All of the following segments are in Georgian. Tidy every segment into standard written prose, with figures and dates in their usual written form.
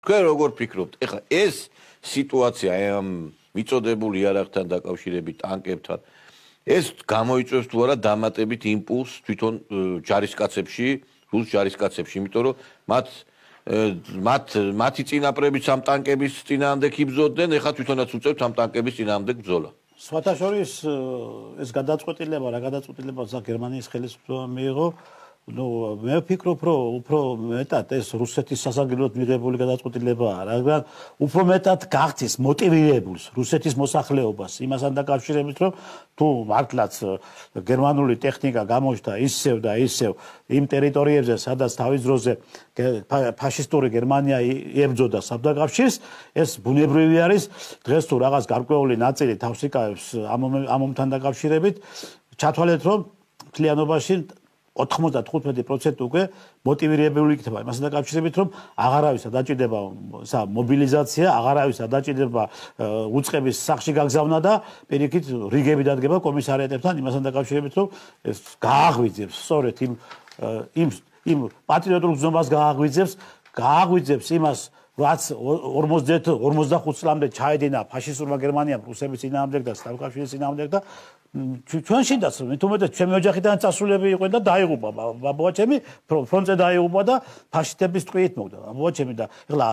Că rogor pricropt. Echă, ez situația am micodebuli iarăhtan dakavshirebit ankebtan. Ez gamoitsos tu ara damatebit impuls tviton jariskatseebshi, rus jariskatseebshi, იმიტომ რომ მათი წინაპრები სამ ტანკების წინააღმდეგ იბრძოდნენ, ეხლა თვითონაც უწევთ სამ ტანკების წინააღმდეგ ბრძოლა. Swata Shoris is Gadazkotileba, Germania is Helespro Miro, no Mepicro Pro Metat, as Russetti Sasagilot Mirabul Gadazkotileba, Uprometat Cartis, Motivables, Russetis Mosachleobas, Imazanda Capsulemitro, two Martlats, Germanuli Technica, Gamosta, Issev, Issev, Im Territories, Sadas Tavis Rose, Pashistori, Germania, Ebzoda, Sabdagavshis, as Bunebreviaris, dressed to Ragas Gargoyle, Nazi, Tausica. Amom Tandakavshirebit, Chatwaletro, Klianobashin, 95% უკვე მოტივირებული იქნება. Იმასთან დაკავშირებით, რომ აღარავის დაჭირდება მობილიზაცია, აღარავის დაჭირდება უწყების სახლში გაგზავნა და პირიქით რიგები დადგება კომისარიატებთან, იმასთან დაკავშირებით, რომ ეს გააღვიძებს სწორედ იმ პატრიოტულ გზნობას გააღვიძებს იმას რაც 45 წლამდე ჩაედინა ფაშისტურმა გერმანიამ რუსების წინააღმდეგ და სტალკავშირის წინააღმდეგ და ჩვენშიდაც თუმცა ჩემი ოჯახიდან წასულები იყვნენ და დაიღუპა ბაბუაჩემი ფრონტზე დაიღუპა და ფაშისტების ტყვიით მოგდა ბაბუაჩემი და ეხლა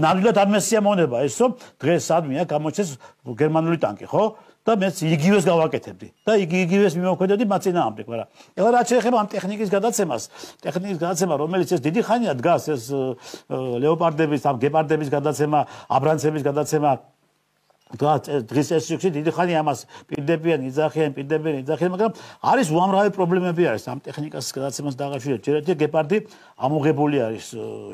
ნამდვილად არ მესიამოვნება ეს რომ დღეს ადმია გამოჩნდეს გერმანული ტანკი ხო და მეც იგივეს გავაკეთებდი და იგივეს მიმოქმედებდი მათ წინააღმდეგ მაგრამ ეხლა რა შეიძლება ამ ტექნიკის გადაცემა რომელიც ეს დიდი ხანია დგას ეს ლეოპარდების ამ გეპარდების გადაცემა აბრანცების გადაცემა დღეს ეს სიუჟეტი დიდი ხანი ამას პირდებიან, იძახიან, მაგრამ არის უამრავი პრობლემები არის ამ ტექნიკას გადაცემას დაგაშურეთ. ჯერჯერობით გეპარდი ამოღებული არის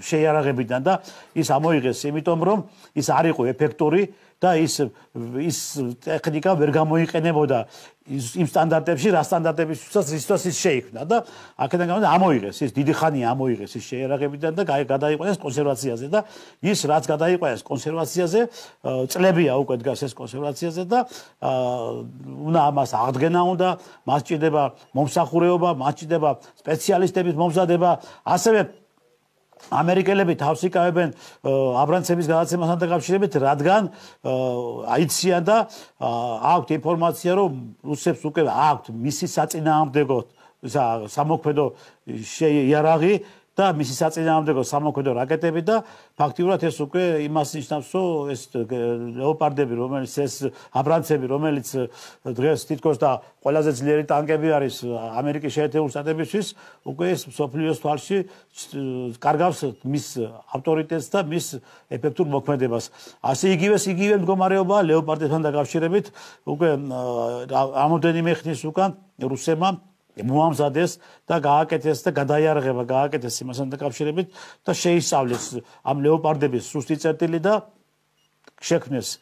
შეიარაღებიდან და ის ამოიღეს, იმიტომ რომ ის არ იყო ეფექტური და ის ტექნიკა ვერ გამოიყენებოდა იმ სტანდარტებში, რა სტანდარტებისაც რისთვისაც შეიქმნა და აქედან გამომდინარე ამოიღეს, ეს დიდი ხანია ამოიღეს ის შეერაღებიდან და გადაიყვანეს კონსერვაციაზე და ის რაც გადაიყვანეს კონსერვაციაზე, წლებია უკვე დგას ეს კონსერვაციაზე და უნდა ამას აღდგენა უნდა, მას ჭირდება მომსახურეობა, მას ჭირდება სპეციალისტების მომზადება, ასევე ამერიკელები თავს იკავებენ აბრანცების გადაცემასთან დაკავშირებით, რადგან აიციან და აქვთ ინფორმაცია, რომ რუსებს უკვე აქვთ მისი საწინააღმდეგო სამოქმედო იარაღი და მისი საწინააღმდეგო სამოქმედო რაკეტები და ფაქტიურად ეს უკვე იმას ნიშნავს, რომ ეს ლეოპარდები, რომელიც ეს აბრანცები, რომელიც დღეს თითქოს და ყველაზე ძლიერი ტანკები არის ამერიკის შეერთებული შტატებისთვის, უკვე ეს მსოფლიოს თვალში კარგავს მის ავტორიტეტს და მის ეფექტურ მოქმედებას. ასე იგივე მდგომარეობა ლეოპარდებთან დაკავშირებით უკვე ამოდენიმე ხნის უკან რუსებმა მოამზადეს და გააკეთეს და გადაიარღება გააკეთეს იმასთან დაკავშირებით და შეისწავლეს ამ ლეოპარდების სუსტი წერტილი და შექმნეს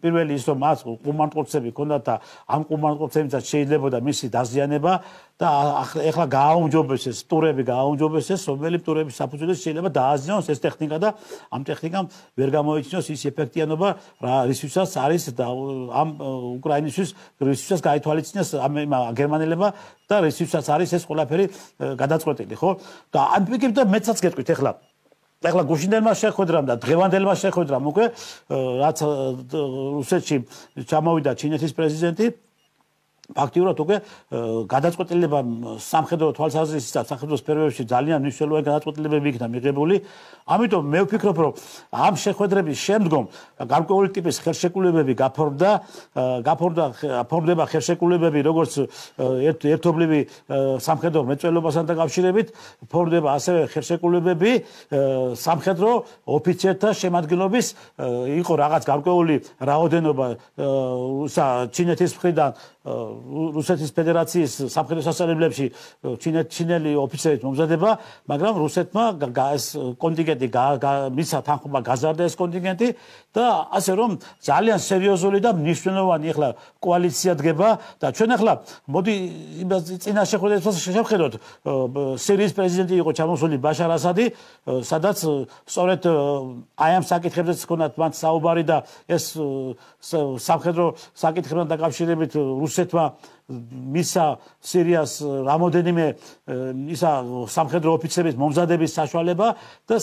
პირველი ის რომ მას ყუმანტყოფები ჰქონდათ და ამ ყუმანტყოფებსაც შეიძლებოდა მისი დაზიანება და ეხლა გააუმჯობეს ეს ტურები გააუმჯობეს ეს რომელი ტურების საფუძველზე შეიძლება დააზიანოს ეს ტექნიკა და ამ ტექნიკამ ვერ გამოიჩინოს ის ეფექტიანობა რისთვისაც არის და ამ უკრაინისთვის რისთვისაც გაითვალისწინეს გერმანელებმა და რისთვისაც არის ეს ყველაფერი გადაწყვეტილი ხო და ამ პირიქით და მეცაც გეტყვით ეხლა ეხლა გუშინდელმა შეხვედრამ და დღევანდელმა შეხვედრამ უკვე რაც რუსეთში ჩამოვიდა ჩინეთის პრეზიდენტი ფაქტიურად უკვე გადაწყვეტილება სამხედრო თვალსაზრისით და სამხედრო სფეროებში ძალიან მნიშვნელოვანი გადაწყვეტილებები იქნა მიღებული. ამიტომ მე ვფიქრობ, რომ ამ შეხვედრების შემდგომ გარკვეული ტიპის ხელშეკრულებები გაფორმდება ხელშეკრულებები როგორც ერთობლივი სამხედრო მეწველობასთან დაკავშირებით, ფორმდება ასევე ხელშეკრულებები სამხედრო ოფიცერთა შემადგენლობის იყო რაღაც გარკვეული რაოდენობა ჩინეთის მხრიდან Rusetis Federatis, სამხედრო სასწავლებლებში ჩინელი ოფიცერით მომზადება, მაგრამ რუსეთმა კონტინგენტი მისცა თანხმობა გაზარდა ეს კონტინგენტი და ასე რომ ძალიან სერიოზული და მნიშვნელოვანი ახლა კოალიცია დგება და ჩვენ ახლა მოდი წინაშე ხედვას შევხედოთ. სირიის პრეზიდენტი იყო ჩამოსული ბაშარ ასადი, სადაც სწორედ აი ამ საკითხებზეც ჰქონდათ მან საუბარი და ეს სამხედრო საკითხებთან დაკავშირებით რუსეთმა მისა სირიას რამოდენიმე ისა სამხედრო ოფიცრების მომზადების საშუალება და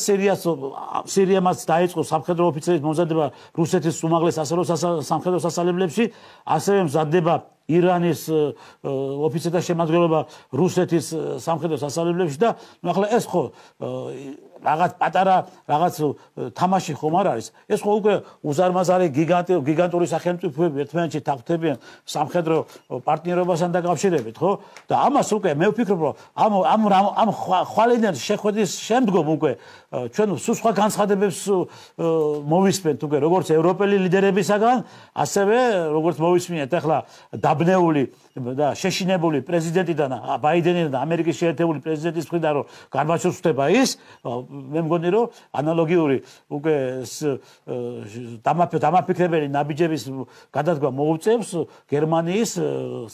სირიამაც დაიწყო სამხედრო ოფიცრების მომზადება რუსეთის უმაღლეს სამხედრო სასწავლებლებში, ასევე მზადდება ირანის ოფიცერთა შემადგენლობა რუსეთის სამხედრო სასწავლებლებში და ახლა ეს ხო რაღაც პატარა რაღაც თამაში ხომ არ არის, ეს ხო უკვე უზარმაზარი გიგანტური სახელმწიფოები ერთმანეთში თაგვდებიან სამხედრო პარტნიორობასთან დაკავშირებით, ხო? და ამას უკვე მე ვფიქრობ, რომ ამ ხვალიდან შეხვედრის შემდგომ უკვე ჩვენ სულ სხვა განცხადებებს მოვისმენთ უკვე როგორც ევროპელი ლიდერებისაგან, ასევე როგორც მოვისმინეთ ახლა დაბნეული და შეშინებული პრეზიდენტიდან, ბაიდენიდან, ამერიკის შეერთებული პრეზიდენტის მხრიდან, რომ გარბაჩოვს ხდება ის, მე მგონი რომ ანალოგიური უკვე დამაფიქრებელი ნაბიჯების გადადგმა მოუწევს გერმანიის,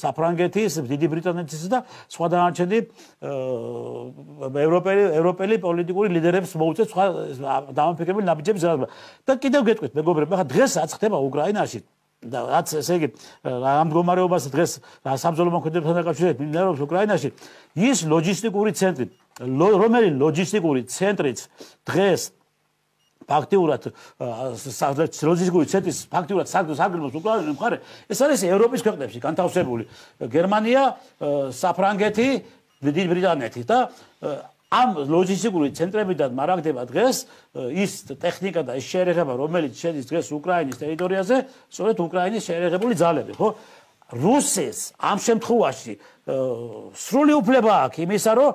საფრანგეთის, დიდი ბრიტანეთის და სხვა დანარჩენი ევროპელი პოლიტიკური ლიდერებს მოუწევს სხვა დამაფიქრებელი ნაბიჯების გადადგმა. და კიდევ გეტყვით მეგობრებო, ახლა დღეს რაც ხდება უკრაინაში და რაც ესე იგი რა მდგომარეობაზე დღეს სამძოლო მოქმედებებთან დაკავშირებით მიმდინარეობს უკრაინაში, ის ლოჯისტიკური ცენტრი, რომელიც ლოჯისტიკური ცენტრიც დღეს ფაქტიურად ლოჯისტიკური ცენტრის ფაქტიურად საგრილოს უკრაინის მხარე, ეს არის ევროპის ქვეყნებში განთავსებული გერმანია, საფრანგეთი, დიდი ბრიტანეთი და ამ ლოჯისტიკური ცენტრებიდან მარაგდება დღეს ის ტექნიკა და ის შეერაღება, რომელიც შედის დღეს უკრაინის ტერიტორიაზე, სწორედ უკრაინის შეერაღებული ძალები, ხო? რუსეთს ამ შემთხვევაში სრული უფლება აქვს იმისა, რომ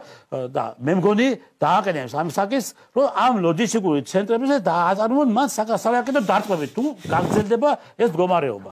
და მე მგონი დააყენებს ამ საკითხს, რომ ამ ლოჯისტიკური ცენტრებზე დააწარმოონ მან საკასალაკეთო დარტყმები, თუ გაგრძელდება ეს მდგომარეობა.